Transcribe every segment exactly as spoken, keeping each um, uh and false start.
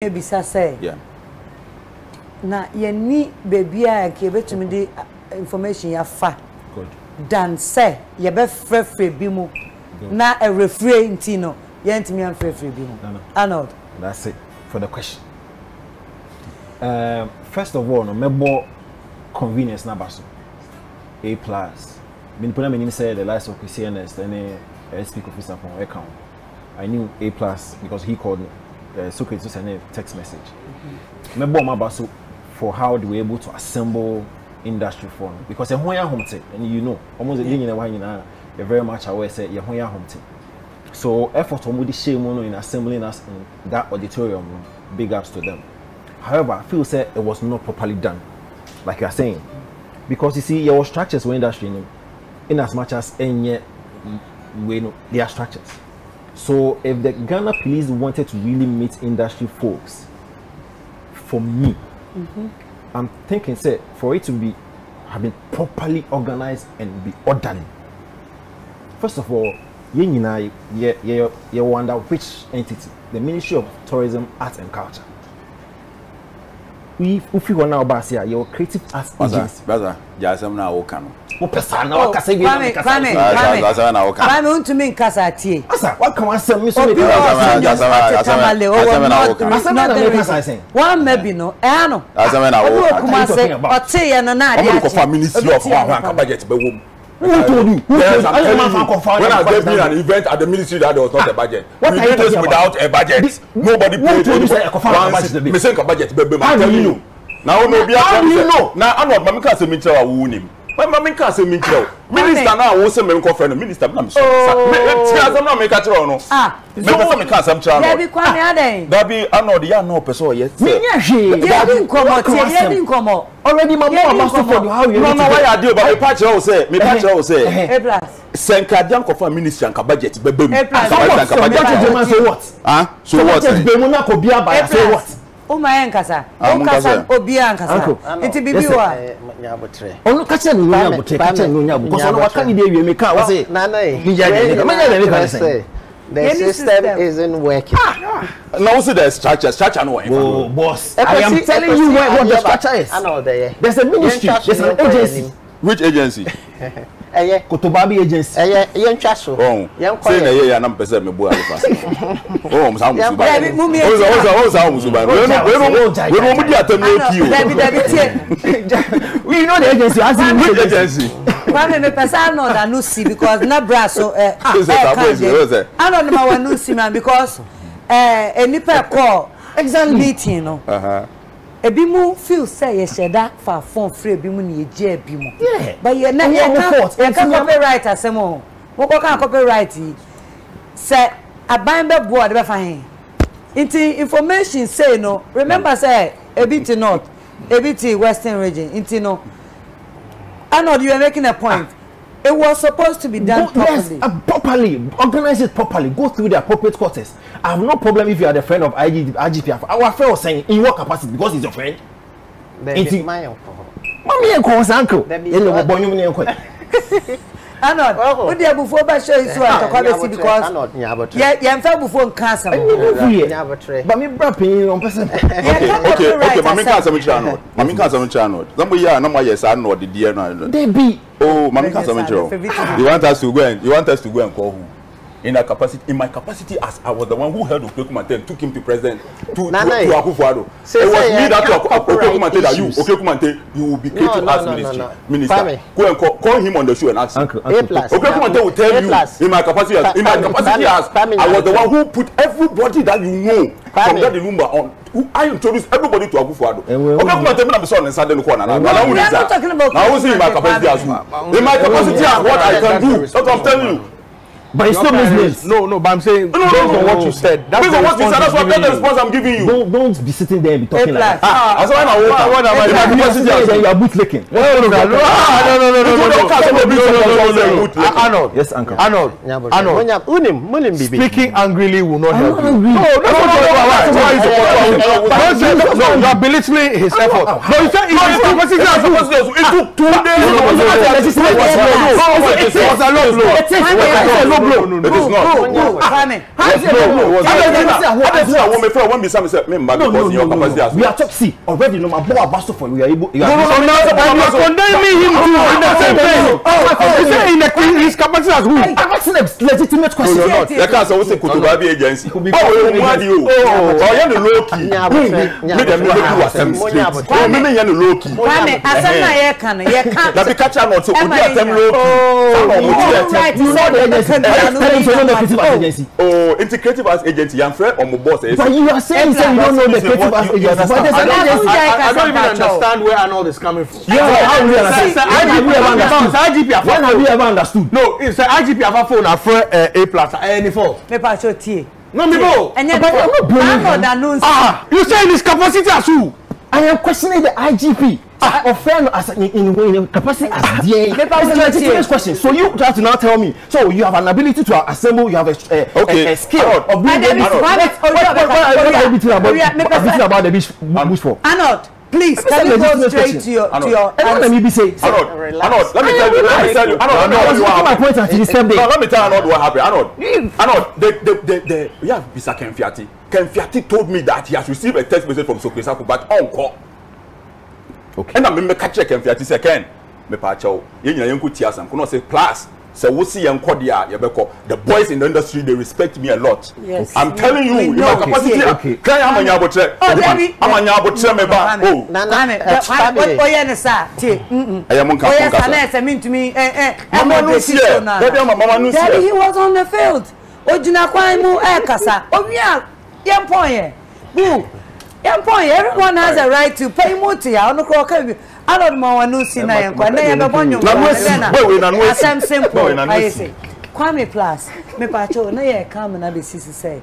Bisa say, yeah. Now you need baby, I give it to me the information you have. Good. Dan say, you be free free bimu. Now a refrain tino, you ain't me on free free bimu. Arnold. That's it for the question. Uh, first of all, no me bo convenience na baso. A plus. Min puna me ni say the last of C N S any S P officer from account. I knew A plus because he called me. Uh, so it's just a text message. Mm-hmm. For how they were able to assemble industry for me. Because you're home team, and you know, almost you're very much aware say you're home team. So effort on the shame in assembling us in that auditorium, big ups to them. However, I feel say it was not properly done, like you are saying. Because you see, your structures were industry in as much as any way they are structures. So if the Ghana police wanted to really meet industry folks, for me, mm-hmm. I'm thinking, say, for it to be have been properly organized and be orderly. First of all, you, you, you, you wonder which entity, the Ministry of Tourism Arts and Culture. We, if you want now, Basia, your creative arts agency. Brother, just am now working. O pessoal não acasa bem não acasa bem não tu me acasa até asa o que mais me soube o não Who told you? Who yes, told you? When I gave me an event at the ministry that there was not a budget. What we did this without a budget. This, Nobody paid for it. Budget. How do you know? Now, maybe I do you know? Now, I'm not going to say I won him. But I'm not say Minister, now I say Minister, I'm sorry. Ah, no, already, my mom how you know why I do, but my patch will say, my patch will say, A-Plus. Senkadian confirm ministry and budget, but boom. So what? Ah, so what? So what? O mãe casa, o casa, o bia casa, enti bibi wa. Onu kacha ni nuna botre, kacha ni nuna botre. Koso na wakani de we meka wase. Na na e. The system isn't working. Now see the structure, structure no working. Oh boss, I am telling you what the structure is. There's a ministry, there's an agency. Which agency? Eye Kotobabi agency. Eye ye ntwa so. Ye say na ye ya na mpese me bo alifa. Oh, musa musu ba. Oza oza oza musu ba. We no we no mudi atamio ki o. David David. We know the agency as in which agency. Kwame me pesa no da no see because na braso eh ah. I don't know why no see man because eh enipa call exam meeting no. Uh-huh. Ebimu feel say yesheda for phone free ebimu ni eje ebimu. Yeah. But you na you can copyright asemo. Mo ko kan copyright yi. Say aban be board be fahin. Inti information say no. Remember say ebiti north, ebiti western region. Inti no. I know you are making a point. It was supposed to be done Go, properly. Yes, uh, properly. Organize it properly. Go through the appropriate quarters. I have no problem if you are the friend of I G P. Our friend was saying, in what capacity? Because he's your friend. It's my uncle. Mommy and Kong's uncle. I know. What they before by show is what I call it because. Yeah, yeah, I'm far before cancer. But me brapping on person. Okay, okay, Mammy can't some channel. Mammy can't some channel. Somebody are no more yes, I know the dear. They be. Oh, Mammy can't some channel. You want us to go and you want us to go and call home. In a capacity, in my capacity, as I was the one who held Okraku Mantey and took him to president to, to, nah, to, nah, to Akufo-Addo. So it was me that Okraku Mantey that you, Okraku Mantey, you will be creative no, arts no, ministry, no, no. minister. Fame. Go and call, call him on the show and ask him. Okraku Mantey will tell you in my capacity as in my capacity as I was the one who put everybody that you know from that number on. I introduced everybody to Akufo-Addo. Okraku Mantey, I'm not talking about. I was in my capacity as in my capacity as what I can do. That's what I'm telling you. But it's not business. No, no, but I'm saying no, no, based no, on what you said. That's based on what you said, that's what the response I'm giving you. Don't, don't be sitting there and be talking like that. Ah, that's why I'm aware. You are bootlicking. No, no, no, no, no, no, no. Arnold. Yes, uncle. Arnold. Arnold. Speaking angrily will not help you. No, no, no, no, no. don't say that. You are belittling his effort. But you said it took two days. It was a low blow. It was a low blow. It is not. We are top C already. No, my boy Abaso for you. No, no, no. You are condemning him to the same thing. Oh, is it in the his capacity as who? That's legitimate question. The council was a Kutubabi agency. Oh, you are the low key. Oh, integrative as agency, I'm afraid, or boss. But you are saying that you don't know the creative as agency. I don't even understand where Arnold is coming from. When have we ever understood? No, it's I G P have a phone after A plus. Any fault? No, me go. And then I'm not blaming. Ah, you say his capacity as who? I am questioning the I G P. Ah, offend as in, in, in, in capacity as D A. It's a legitimate question. So you have to now tell me. So you have an ability to assemble. You have a, a, okay. a, a skill Arnold. Of being able. Arnold, about the beach bush for. Arnold, please, can you go straight to your to your let me be say. Arnold, Arnold, let me tell you. Let me tell you. Arnold, let me tell Arnold what happened. Arnold, Arnold, the the the we have Bisa Ken Fiati. Ken Fiati told me that he has received a text message from Sokisaku, but on call. Okay. And I remember catching Ken Fiati second. Me pacho. You know, you could hear some. Could not say plus. So we see and Kodia, the boys in the industry, they respect me a lot. Yes. I'm telling you, your capacity. Okay. I'm a yabotre. I'm a yabotre meba. Oh. Nana. What oye nsa? Che. I am on campus. Oye nsa. I mean to me. Eh eh. Mama Nusia. Daddy, Mama Nusia. Daddy, he was on the field. Ojina kwa imu eh kasa. Omiya. Yampoye. Boo. Yampoye. Everyone has a right to pay muti ya. Ono kwa kabi. I don't want to see now. I never born you. I am simple. I say, Kwame Plus. Me pacho. No, you come and I be say.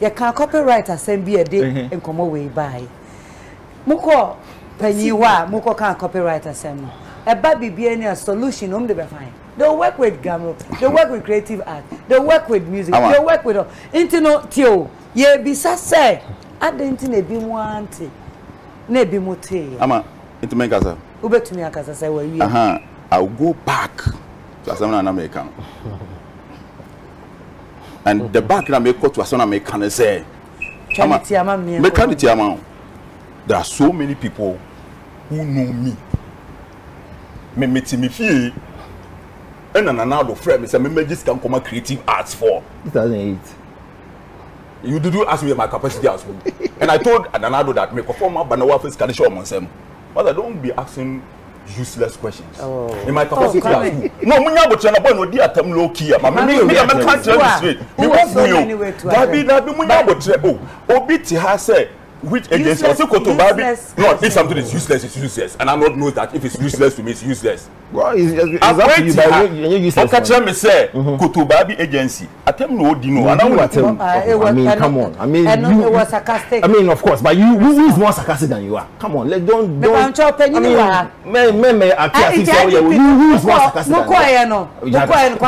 You can copyright as same be a day and come away by. Muko peniwa. Muko can copyright as same. A baby be any solution. Home they be fine. They work with gamro. They work with creative art. They work with music. They work with. Intino tio. Ye be say. I don't ne be wanted. Ne be mote. Ama. Into my casa. Ubet me a casa say where you uh-huh. I'll go back to Asana and American. And the back that may go to Asana American say there are so many people who know me. Me meet me fee and another friend say me this can come creative arts for two thousand eight. You did you ask me my capacity as well. And I told Ananado that me perform my banawa face can show myself. But I don't be asking useless questions. Oh. In my capacity, oh, as who? No, many about China boy no dey atem low key. My me me am can't tell you straight. Me want you. That be that be many about oh. Obi ti ha say which agency? Osi koto baby. No, if something is useless, it's useless, and I not know that if it's useless to me, it's useless. Well, is that you by you useless? Okacha me say koto baby agency. Atem no di no. And I want atem. I mean, come on. I mean, you were sarcastic. I mean, of course, but you who is more sarcastic than you are? Come on, let don't don't. I mean, me me me akasi say you who is more sarcastic than you are? No, no, no,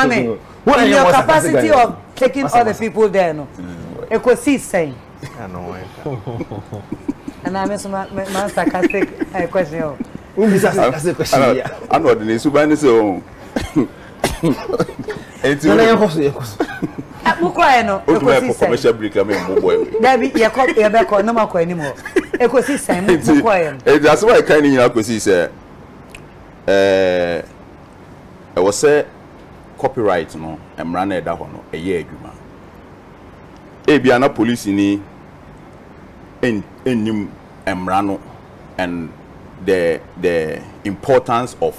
no. What is your capacity of taking other people there? No, ekosi say. I know and I'm a sarcastic question. Sarcastic question. I know the Subani so. Commercial break. I mean, no more anymore. Ecosystem. That's why I kind of I was say copyright no. I'm running that one a year ago. Ebiana police in in Emrano and the the importance of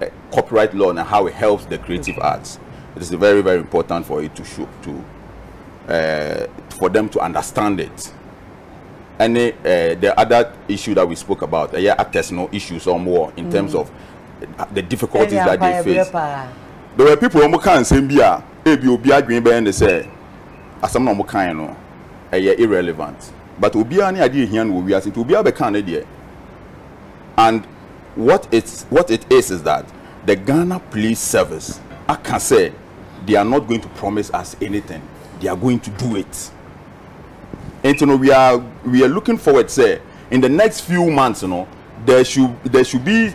uh, copyright law and how it helps the creative arts. It is very very important for it to show to uh, for them to understand it. And uh, the other issue that we spoke about, uh, yeah, actors no issues or more in mm. terms of uh, the difficulties that they face. There were people who can't say Bia, Ebia Greenberg and they say asam no mo kan no eh irrelevant but obi an ade hian wo wi ase to obi abekan ade and what it's what it is is that the Ghana police service I can say they are not going to promise us anything, they are going to do it. And you know, we are we are looking forward, say, in the next few months, you know, there should there should be uh,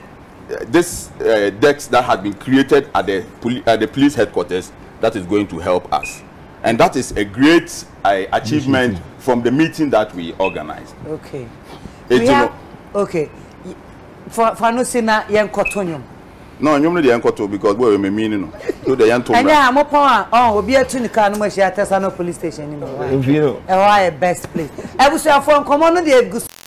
this uh, decks that have been created at the poli at the police headquarters that is going to help us. And that is a great uh, achievement mm-hmm. from the meeting that we organized. Okay. It, we have, know, okay. For for no sina yen kotonyum. No, you know the encoto because we may mean no. No, the young. And yeah, I'm up on. Oh, be a tunica. No, she has no police station. You know, eh, why a best place? I was your phone. Come on, the